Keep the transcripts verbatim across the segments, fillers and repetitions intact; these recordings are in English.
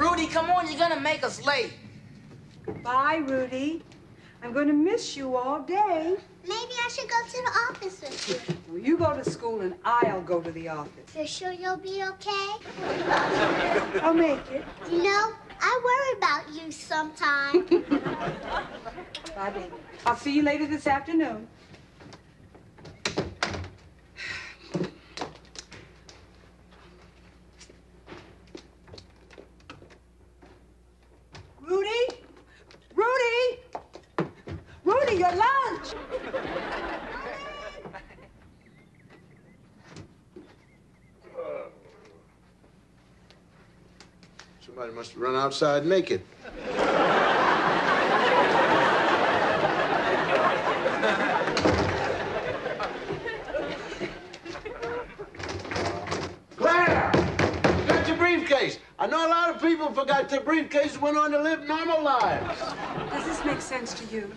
Rudy, come on. You're going to make us late. Bye, Rudy. I'm going to miss you all day. Maybe I should go to the office with you. Well, you go to school and I'll go to the office. You're sure you'll be okay? I'll make it. You know, I worry about you sometimes. Bye, baby. I'll see you later this afternoon. Somebody must have run outside naked. Claire! You got your briefcase. I know a lot of people forgot their briefcase and went on to live normal lives. Does this make sense to you?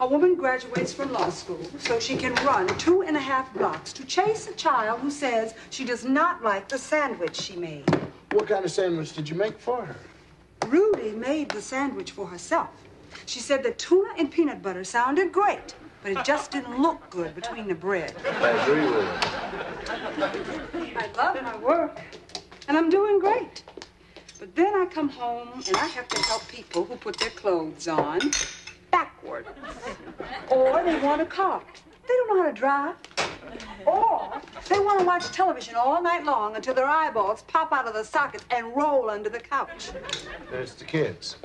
A woman graduates from law school so she can run two and a half blocks to chase a child who says she does not like the sandwich she made. What kind of sandwich did you make for her? Rudy made the sandwich for herself. She said that tuna and peanut butter sounded great, but it just didn't look good between the bread. I agree with her. I love my work, and I'm doing great. But then I come home, and I have to help people who put their clothes on backwards. Or they want a car. They don't know how to drive. Or they want to watch television all night long until their eyeballs pop out of the sockets and roll under the couch. There's the kids.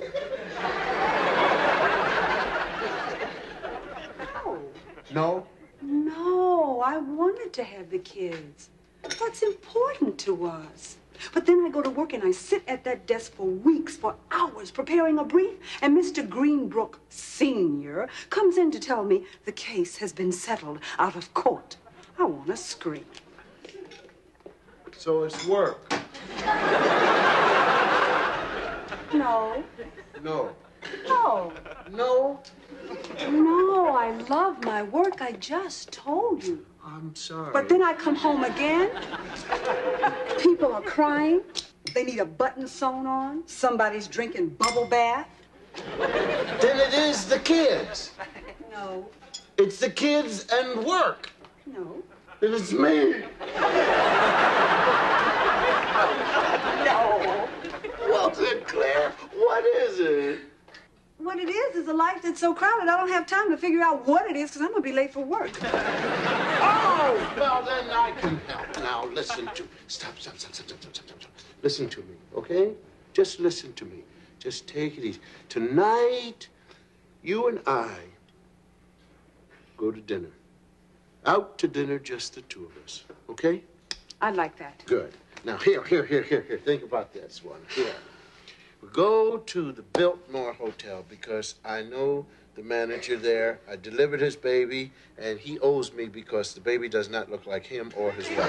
No. No? No, I wanted to have the kids. That's important to us. But then I go to work and I sit at that desk for weeks, for hours, preparing a brief, and Mister Greenbrook Senior comes in to tell me the case has been settled out of court. I want to scream. So it's work. No. No. No. No. No, I love my work. I just told you. I'm sorry. But then I come home again. People are crying. They need a button sewn on. Somebody's drinking bubble bath. Then it is the kids. No. It's the kids and work. No. Then it's me. No. Well, then, Claire, what is it? What it is is a life that's so crowded I don't have time to figure out what it is because I'm going to be late for work. Oh, well, then I can help. Now, listen to me. Stop, stop, stop, stop, stop, stop, stop, stop. Listen to me, okay? Just listen to me. Just take it easy. Tonight, you and I go to dinner. Out to dinner, just the two of us, okay? I like that. Good. Now, here, here, here, here, here. Think about this one. Here. We go to the Biltmore Hotel because I know the manager there. I delivered his baby, and he owes me because the baby does not look like him or his wife.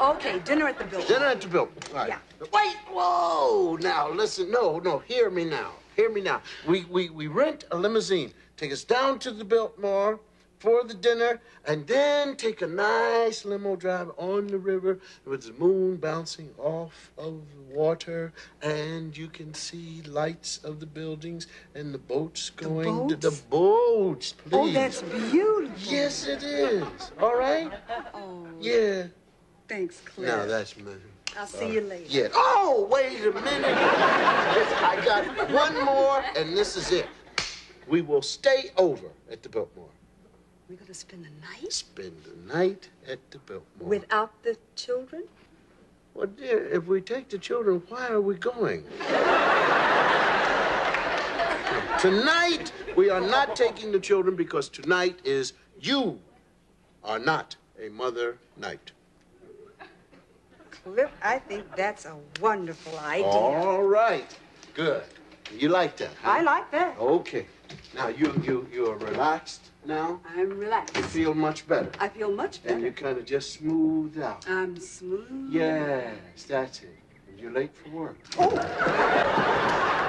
Okay, dinner at the Biltmore. Dinner at the Biltmore. Right. Yeah. Wait, whoa! Now, listen, no, no, hear me now. Hear me now. We, we, we rent a limousine. Take us down to the Biltmore for the dinner, and then take a nice limo drive on the river with the moon bouncing off of the water, and you can see lights of the buildings and the boats going the boats? to the boats, please. Oh, that's beautiful. Yes, it is. All right? Oh. Yeah. Thanks, Cliff. Now, that's my... I'll see uh, you later. Yeah. Oh, wait a minute. I got one more, and this is it. We will stay over at the Biltmore. We're going to spend the night? Spend the night at the Biltmore. Without the children? Well, dear, if we take the children, why are we going? Tonight, we are not taking the children because tonight is you are not a mother night. Cliff, I think that's a wonderful idea. All right. Good. You like that, huh? I like that. Okay. Now, you, you, you're relaxed now? I'm relaxed. You feel much better? I feel much better. And you kind of just smoothed out. I'm smooth. Yes, that's it. You're late for work. Oh!